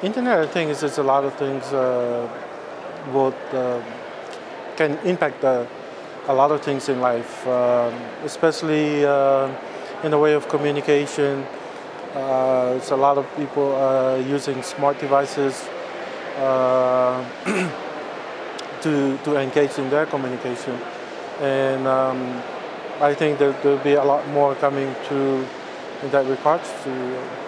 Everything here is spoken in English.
Internet of Things is a lot of things both can impact a lot of things in life, especially in the way of communication. It's a lot of people using smart devices to engage in their communication. And I think that there'll be a lot more coming to in that regard to